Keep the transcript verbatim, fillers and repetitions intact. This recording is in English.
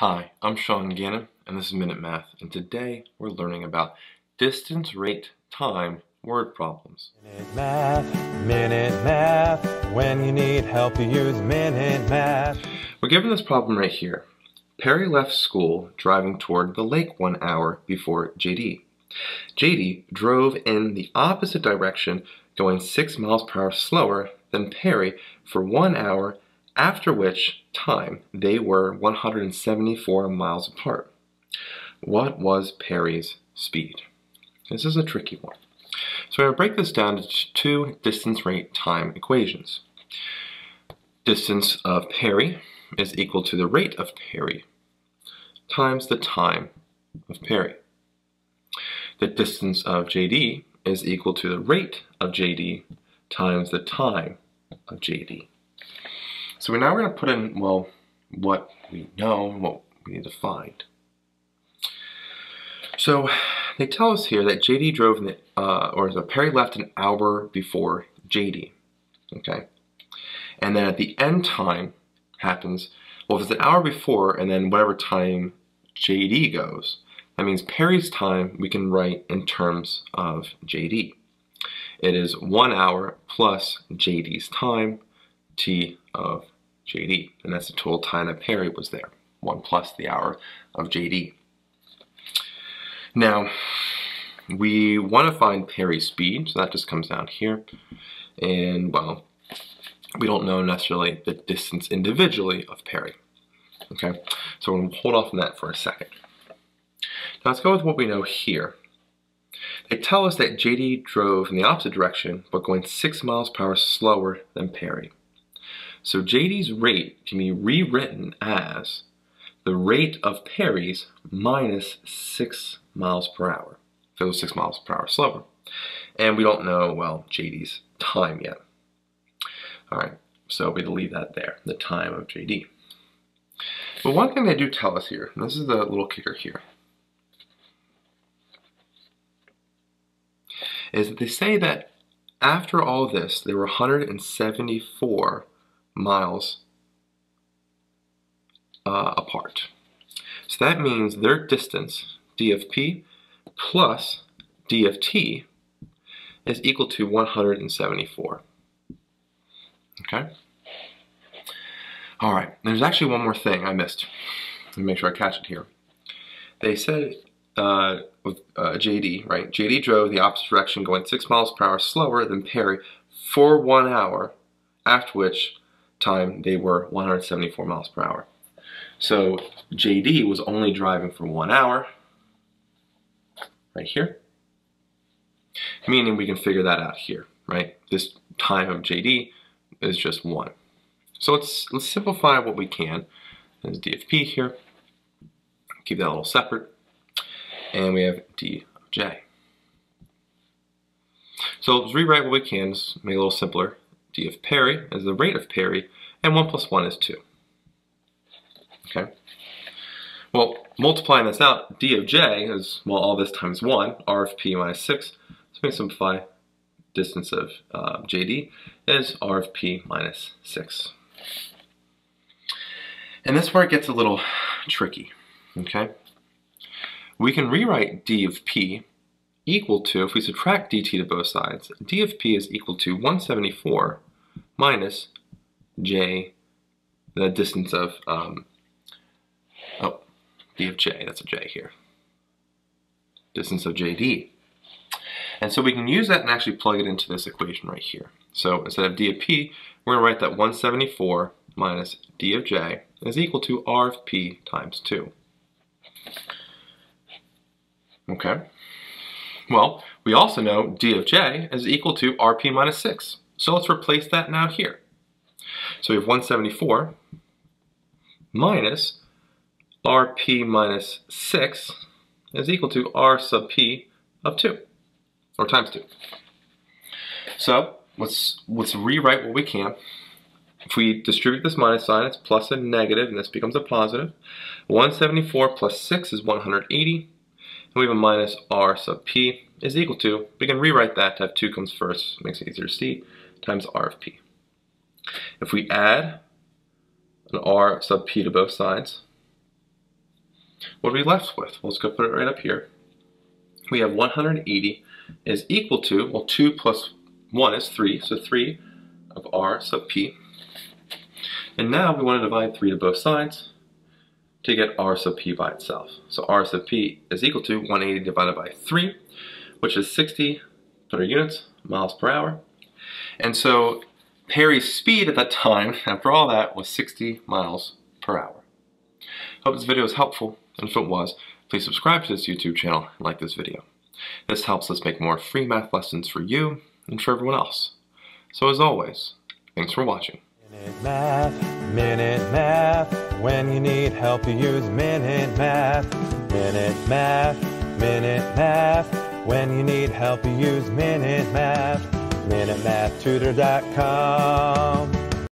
Hi, I'm Sean Gannon, and this is Minute Math, and today we're learning about distance, rate, time, word problems. Minute Math, Minute Math, when you need help you use Minute Math. We're given this problem right here. Perry left school driving toward the lake one hour before Jaidee. Jaidee drove in the opposite direction, going six miles per hour slower than Perry for one hour, after which time they were one hundred seventy-four miles apart. What was Perry's speed? This is a tricky one. So I'm going to break this down into two distance, rate, time equations. Distance of Perry is equal to the rate of Perry times the time of Perry. The distance of Jaidee is equal to the rate of Jaidee times the time of Jaidee. So now we're going to put in, well, what we know and what we need to find. So they tell us here that Jaidee drove, in the, uh, or so Perry left an hour before Jaidee, okay? And then at the end time happens, well, if it's an hour before and then whatever time Jaidee goes, that means Perry's time we can write in terms of Jaidee. It is one hour plus Jaidee's time, T of Jaidee, and that's the total time that Perry was there, one plus the hour of Jaidee. Now, we want to find Perry's speed, so that just comes down here, and well, we don't know necessarily the distance individually of Perry, okay? So we're going to hold off on that for a second. Now let's go with what we know here. They tell us that Jaidee drove in the opposite direction, but going six miles per hour slower than Perry. So Jaidee's rate can be rewritten as the rate of Perry's minus six miles per hour. So it was six miles per hour slower. And we don't know, well, Jaidee's time yet. All right, so we leave that there, the time of Jaidee. But one thing they do tell us here, and this is the little kicker here, is that they say that after all this, there were one hundred seventy-four miles uh, apart. So that means their distance, d of p plus d of t, is equal to one hundred seventy-four. Okay? All right, there's actually one more thing I missed. Let me make sure I catch it here. They said uh, with uh, Jaidee, right? Jaidee drove the opposite direction, going six miles per hour slower than Perry for one hour, after which time they were one hundred seventy-four miles per hour. So Jaidee was only driving for one hour, right here, meaning we can figure that out here, right? This time of Jaidee is just one. So let's, let's simplify what we can. There's d of p here, keep that a little separate, and we have d of j. So let's rewrite what we can, just make it a little simpler. D of Perry is the rate of Perry, and one plus one is two. Okay. Well, multiplying this out, D of J is, well, all this times one, R of P minus six. So we simplify distance of uh, Jaidee is R of P minus six. And that's where it gets a little tricky, okay? We can rewrite D of P equal to, if we subtract dt to both sides, D of P is equal to one hundred seventy-four minus j, the distance of, um, oh, d of j, that's a j here, distance of Jaidee. And so we can use that and actually plug it into this equation right here. So instead of d of p, we're going to write that one hundred seventy-four minus d of j is equal to r of p times two. Okay. Well, we also know d of j is equal to rp minus six. So let's replace that now here. So we have one hundred seventy-four minus rp minus six is equal to r sub p of two, or times two. So let's, let's rewrite what we can. If we distribute this minus sign, it's plus and negative, and this becomes a positive. one hundred seventy-four plus six is one hundred eighty. We have a minus r sub p is equal to, we can rewrite that to have two comes first, makes it easier to see, times r of p. If we add an r sub p to both sides, What are we left with? Well, let's go put it right up here. We have one hundred eighty is equal to, well, two plus one is three, so three of r sub p. And now we want to divide three to both sides to get r sub p by itself. So r sub p is equal to one hundred eighty divided by three, which is sixty per units, miles per hour. And so Perry's speed at that time, after all that, was sixty miles per hour. Hope this video was helpful, and if it was, please subscribe to this YouTube channel and like this video. This helps us make more free math lessons for you and for everyone else. So as always, thanks for watching. Minute Math, Minute Math, when you need help you use Minute Math. Minute Math, Minute Math, when you need help you use Minute Math. Minute Math Tutor dot com